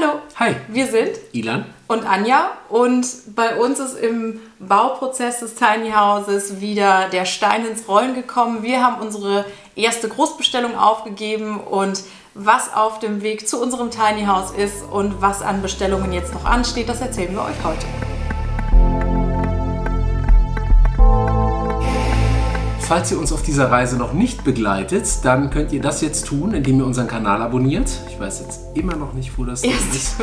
Hallo. Hi. Wir sind Ilan und Anja und bei uns ist im Bauprozess des Tiny Houses wieder der Stein ins Rollen gekommen. Wir haben unsere erste Großbestellung aufgegeben und was auf dem Weg zu unserem Tiny House ist und was an Bestellungen jetzt noch ansteht, das erzählen wir euch heute. Falls ihr uns auf dieser Reise noch nicht begleitet, dann könnt ihr das jetzt tun, indem ihr unseren Kanal abonniert. Ich weiß jetzt immer noch nicht, wo das ist.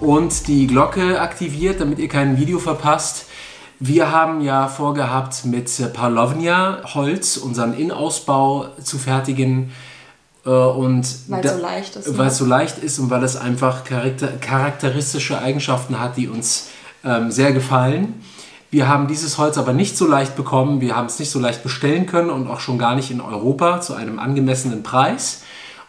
Und die Glocke aktiviert, damit ihr kein Video verpasst. Wir haben ja vorgehabt, mit Paulownia Holz unseren Innenausbau zu fertigen. Weil es so leicht ist. Ne? Weil es so leicht ist und weil es einfach charakteristische Eigenschaften hat, die uns sehr gefallen. Wir haben dieses Holz aber nicht so leicht bekommen, wir haben es nicht so leicht bestellen können und auch schon gar nicht in Europa zu einem angemessenen Preis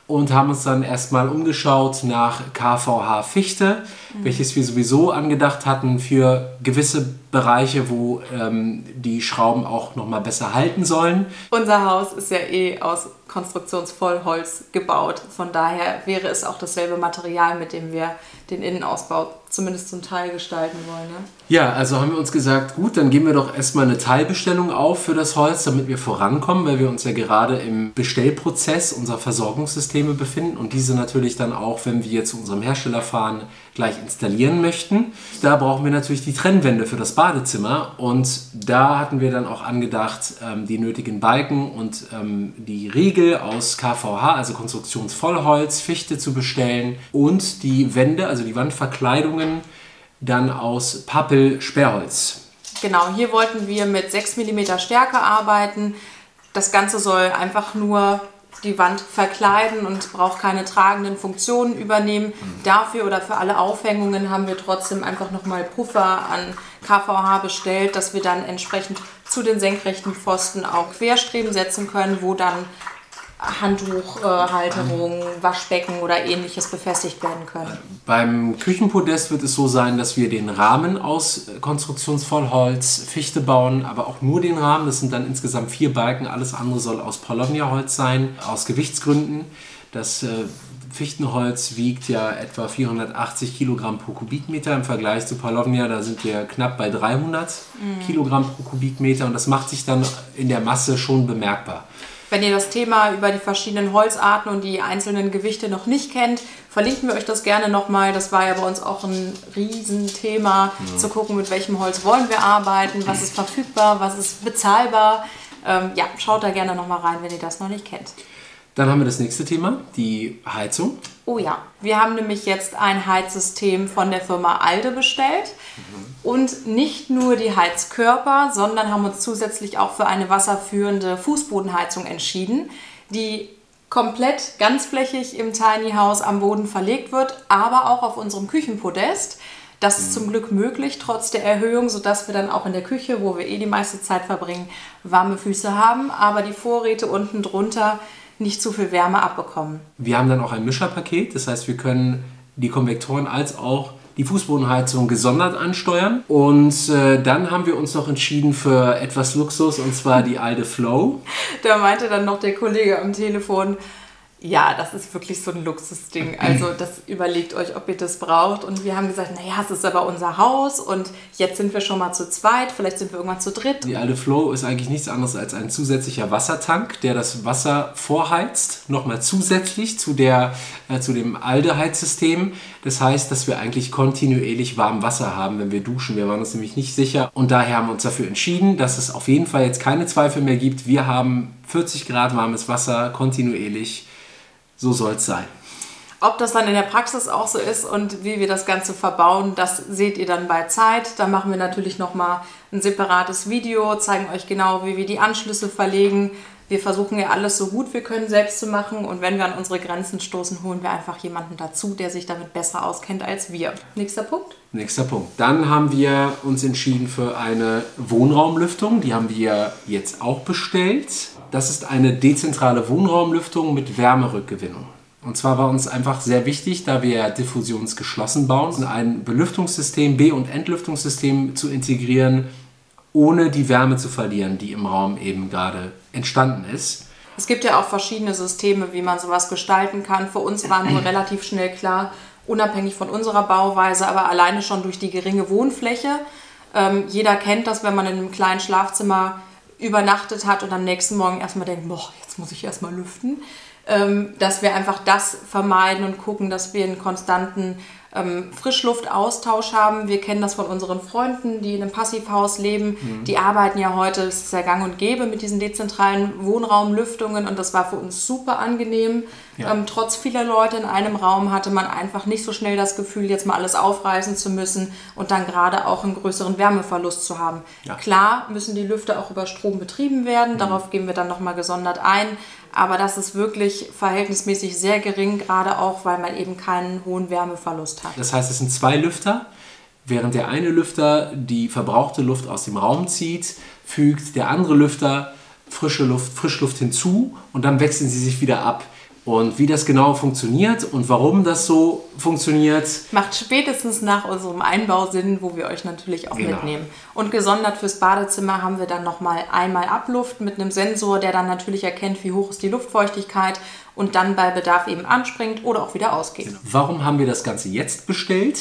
und haben uns dann erstmal umgeschaut nach KVH Fichte, welches wir sowieso angedacht hatten für gewisse Bereiche, wo die Schrauben auch nochmal besser halten sollen. Unser Haus ist ja eh aus Konstruktionsvollholz gebaut, von daher wäre es auch dasselbe Material, mit dem wir den Innenausbau zumindest zum Teil gestalten wollen. Ne? Ja, also haben wir uns gesagt, gut, dann geben wir doch erstmal eine Teilbestellung auf für das Holz, damit wir vorankommen, weil wir uns ja gerade im Bestellprozess unserer Versorgungssysteme befinden und diese natürlich dann auch, wenn wir zu unserem Hersteller fahren, gleich installieren möchten. Da brauchen wir natürlich die Trennwände für das Badezimmer und da hatten wir dann auch angedacht, die nötigen Balken und die Riegel aus KVH, also Konstruktionsvollholz, Fichte zu bestellen und die Wände, also die Wandverkleidungen, dann aus Pappel-Sperrholz. Genau, hier wollten wir mit 6 mm Stärke arbeiten. Das Ganze soll einfach nur die Wand verkleiden und braucht keine tragenden Funktionen übernehmen. Dafür oder für alle Aufhängungen haben wir trotzdem einfach nochmal Puffer an KVH bestellt, dass wir dann entsprechend zu den senkrechten Pfosten auch Querstreben setzen können, wo dann Handtuchhalterungen, Waschbecken oder ähnliches befestigt werden können. Beim Küchenpodest wird es so sein, dass wir den Rahmen aus Konstruktionsvollholz Fichte bauen, aber auch nur den Rahmen. Das sind dann insgesamt 4 Balken. Alles andere soll aus Paulownia-Holz sein, aus Gewichtsgründen. Das Fichtenholz wiegt ja etwa 480 Kilogramm pro Kubikmeter im Vergleich zu Paulownia. Da sind wir knapp bei 300 Kilogramm pro Kubikmeter und das macht sich dann in der Masse schon bemerkbar. Wenn ihr das Thema über die verschiedenen Holzarten und die einzelnen Gewichte noch nicht kennt, verlinken wir euch das gerne nochmal. Das war ja bei uns auch ein Riesenthema, zu gucken, mit welchem Holz wollen wir arbeiten, was ist verfügbar, was ist bezahlbar. Ja, schaut da gerne nochmal rein, wenn ihr das noch nicht kennt. Dann haben wir das nächste Thema, die Heizung. Oh ja, wir haben nämlich jetzt ein Heizsystem von der Firma Alde bestellt. Und nicht nur die Heizkörper, sondern haben uns zusätzlich auch für eine wasserführende Fußbodenheizung entschieden, die komplett ganzflächig im Tiny House am Boden verlegt wird, aber auch auf unserem Küchenpodest. Das ist zum Glück möglich, trotz der Erhöhung, sodass wir dann auch in der Küche, wo wir eh die meiste Zeit verbringen, warme Füße haben, aber die Vorräte unten drunter nicht zu viel Wärme abbekommen. Wir haben dann auch ein Mischerpaket, das heißt, wir können die Konvektoren als auch die Fußbodenheizung gesondert ansteuern. Und dann haben wir uns noch entschieden für etwas Luxus, und zwar die Alde Flow. Da meinte dann noch der Kollege am Telefon, ja, das ist wirklich so ein Luxusding. Also das überlegt euch, ob ihr das braucht. Und wir haben gesagt, naja, es ist aber unser Haus und jetzt sind wir schon mal zu zweit, vielleicht sind wir irgendwann zu dritt. Die Alde Flow ist eigentlich nichts anderes als ein zusätzlicher Wassertank, der das Wasser vorheizt, nochmal zusätzlich zu dem Alde-Heizsystem. Das heißt, dass wir eigentlich kontinuierlich warm Wasser haben, wenn wir duschen. Wir waren uns nämlich nicht sicher und daher haben wir uns dafür entschieden, dass es auf jeden Fall jetzt keine Zweifel mehr gibt. Wir haben 40 Grad warmes Wasser kontinuierlich. So soll es sein. Ob das dann in der Praxis auch so ist und wie wir das Ganze verbauen, das seht ihr dann bei Zeit. Da machen wir natürlich nochmal ein separates Video, zeigen euch genau, wie wir die Anschlüsse verlegen. Wir versuchen ja alles so gut wir können selbst zu machen und wenn wir an unsere Grenzen stoßen, holen wir einfach jemanden dazu, der sich damit besser auskennt als wir. Nächster Punkt? Nächster Punkt. Dann haben wir uns entschieden für eine Wohnraumlüftung. Die haben wir jetzt auch bestellt. Das ist eine dezentrale Wohnraumlüftung mit Wärmerückgewinnung. Und zwar war uns einfach sehr wichtig, da wir diffusionsgeschlossen bauen, ein Belüftungssystem, Be- und Entlüftungssystem zu integrieren, ohne die Wärme zu verlieren, die im Raum eben gerade entstanden ist. Es gibt ja auch verschiedene Systeme, wie man sowas gestalten kann. Für uns war nur relativ schnell klar, unabhängig von unserer Bauweise, aber alleine schon durch die geringe Wohnfläche. Jeder kennt das, wenn man in einem kleinen Schlafzimmer übernachtet hat und am nächsten Morgen erstmal denkt, boah, jetzt muss ich erstmal lüften, dass wir einfach das vermeiden und gucken, dass wir einen konstanten Frischluftaustausch haben. Wir kennen das von unseren Freunden, die in einem Passivhaus leben. Mhm. Die arbeiten ja heute, es ist ja gang und gäbe mit diesen dezentralen Wohnraumlüftungen, und das war für uns super angenehm. Ja. Trotz vieler Leute in einem Raum hatte man einfach nicht so schnell das Gefühl, jetzt mal alles aufreißen zu müssen und dann gerade auch einen größeren Wärmeverlust zu haben. Ja. Klar müssen die Lüfter auch über Strom betrieben werden, darauf gehen wir dann nochmal gesondert ein, aber das ist wirklich verhältnismäßig sehr gering, gerade auch, weil man eben keinen hohen Wärmeverlust hat. Das heißt, es sind zwei Lüfter. Während der eine Lüfter die verbrauchte Luft aus dem Raum zieht, fügt der andere Lüfter Frischluft hinzu, und dann wechseln sie sich wieder ab. Und wie das genau funktioniert und warum das so funktioniert, macht spätestens nach unserem Einbau Sinn, wo wir euch natürlich auch mitnehmen. Und gesondert fürs Badezimmer haben wir dann nochmal einmal Abluft mit einem Sensor, der dann natürlich erkennt, wie hoch ist die Luftfeuchtigkeit, und dann bei Bedarf eben anspringt oder auch wieder ausgeht. Genau. Warum haben wir das Ganze jetzt bestellt?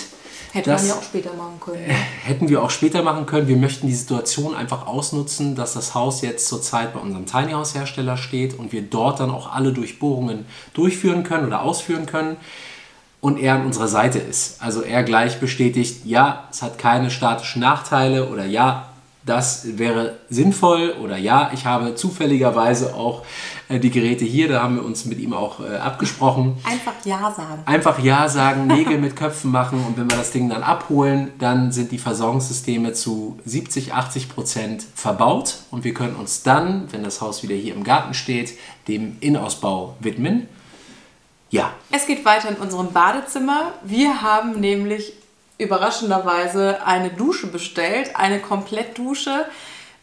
Hätten wir auch später machen können. Hätten wir auch später machen können. Wir möchten die Situation einfach ausnutzen, dass das Haus jetzt zurzeit bei unserem Tiny House Hersteller steht und wir dort dann auch alle Durchbohrungen durchführen können oder ausführen können und er an unserer Seite ist. Also er gleich bestätigt, ja, es hat keine statischen Nachteile, oder ja, das wäre sinnvoll, oder ja, ich habe zufälligerweise auch die Geräte hier, da haben wir uns mit ihm auch abgesprochen. Einfach Ja sagen. Einfach Ja sagen, Nägel mit Köpfen machen, und wenn wir das Ding dann abholen, dann sind die Versorgungssysteme zu 70–80% verbaut und wir können uns dann, wenn das Haus wieder hier im Garten steht, dem Innenausbau widmen. Ja. Es geht weiter in unserem Badezimmer. Wir haben nämlich überraschenderweise eine Dusche bestellt, eine Komplettdusche.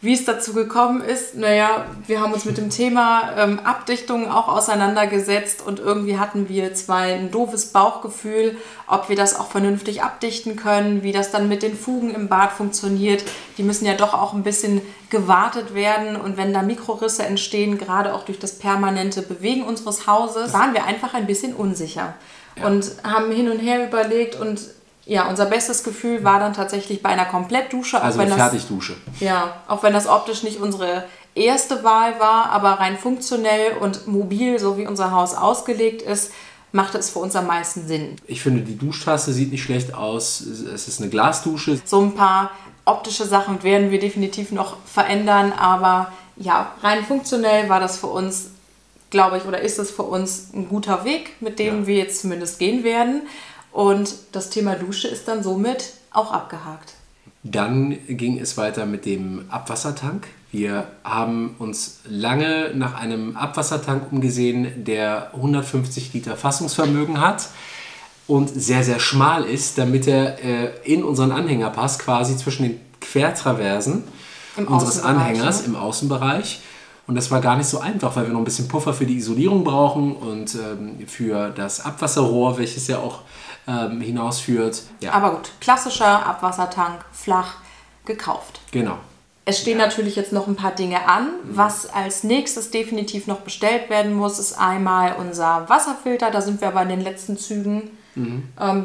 Wie es dazu gekommen ist, naja, wir haben uns mit dem Thema Abdichtungen auch auseinandergesetzt, und irgendwie hatten wir zwei ein doofes Bauchgefühl, ob wir das auch vernünftig abdichten können, wie das dann mit den Fugen im Bad funktioniert. Die müssen ja doch auch ein bisschen gewartet werden, und wenn da Mikrorisse entstehen, gerade auch durch das permanente Bewegen unseres Hauses, waren wir einfach ein bisschen unsicher. Ja. Und haben hin und her überlegt, und ja, unser bestes Gefühl war dann tatsächlich bei einer Komplettdusche. Also eine Fertigdusche. Ja, auch wenn das optisch nicht unsere erste Wahl war, aber rein funktionell und mobil, so wie unser Haus ausgelegt ist, machte es für uns am meisten Sinn. Ich finde, die Duschtasse sieht nicht schlecht aus. Es ist eine Glasdusche. So ein paar optische Sachen werden wir definitiv noch verändern, aber ja, rein funktionell war das für uns, glaube ich, oder ist es für uns ein guter Weg, mit dem wir jetzt zumindest gehen werden. Und das Thema Dusche ist dann somit auch abgehakt. Dann ging es weiter mit dem Abwassertank. Wir haben uns lange nach einem Abwassertank umgesehen, der 150 Liter Fassungsvermögen hat und sehr, sehr schmal ist, damit er in unseren Anhänger passt, quasi zwischen den Quertraversen unseres Anhängers im Außenbereich. Und das war gar nicht so einfach, weil wir noch ein bisschen Puffer für die Isolierung brauchen und für das Abwasserrohr, welches ja auch hinausführt. Ja. Aber gut, klassischer Abwassertank, flach, gekauft. Genau. Es stehen natürlich jetzt noch ein paar Dinge an. Was als nächstes definitiv noch bestellt werden muss, ist einmal unser Wasserfilter. Da sind wir aber in den letzten Zügen.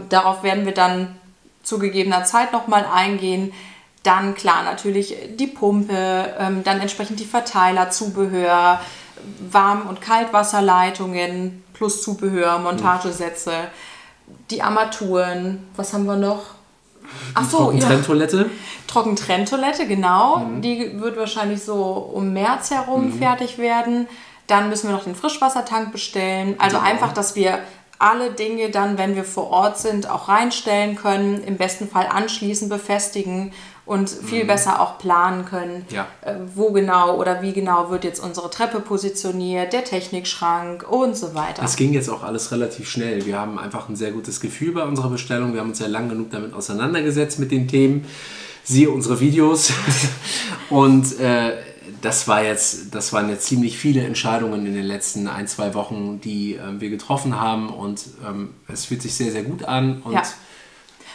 Darauf werden wir dann zu gegebener Zeit nochmal eingehen. Dann klar natürlich die Pumpe, dann entsprechend die Verteilerzubehör, Warm- und Kaltwasserleitungen plus Zubehör, Montagesätze, die Armaturen, was haben wir noch? Achso, Trockentrenntoilette. Trockentrenntoilette, genau. Die wird wahrscheinlich so um März herum fertig werden. Dann müssen wir noch den Frischwassertank bestellen. Also einfach, dass wir alle Dinge dann, wenn wir vor Ort sind, auch reinstellen können, im besten Fall anschließen, befestigen und viel besser auch planen können, wo genau oder wie genau wird jetzt unsere Treppe positioniert, der Technikschrank und so weiter. Das ging jetzt auch alles relativ schnell. Wir haben einfach ein sehr gutes Gefühl bei unserer Bestellung. Wir haben uns ja lang genug damit auseinandergesetzt mit den Themen. Siehe unsere Videos. Und das waren jetzt ziemlich viele Entscheidungen in den letzten ein, zwei Wochen, die wir getroffen haben, und es fühlt sich sehr, sehr gut an. Und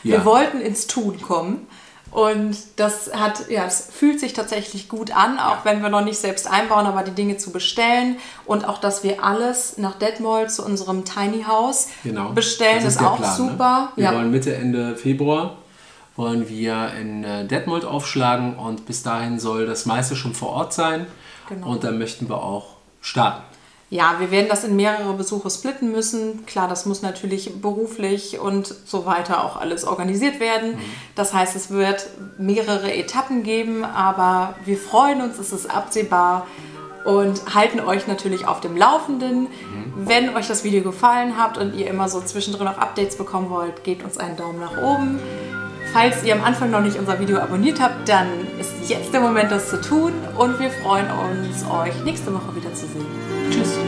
wir wollten ins Tun kommen Und das hat, ja, es fühlt sich tatsächlich gut an, auch wenn wir noch nicht selbst einbauen, aber die Dinge zu bestellen und auch, dass wir alles nach Detmold zu unserem Tiny House bestellen, das ist auch Plan, super. Ne? Wir wollen Mitte, Ende Februar wollen wir in Detmold aufschlagen und bis dahin soll das meiste schon vor Ort sein und dann möchten wir auch starten. Ja, wir werden das in mehrere Besuche splitten müssen. Klar, das muss natürlich beruflich und so weiter auch alles organisiert werden. Mhm. Das heißt, es wird mehrere Etappen geben, aber wir freuen uns, es ist absehbar und halten euch natürlich auf dem Laufenden. Mhm. Wenn euch das Video gefallen hat und ihr immer so zwischendrin auch Updates bekommen wollt, gebt uns einen Daumen nach oben. Falls ihr am Anfang noch nicht unser Video abonniert habt, dann ist jetzt der Moment, das zu tun. Und wir freuen uns, euch nächste Woche wieder zu sehen. Tschüss.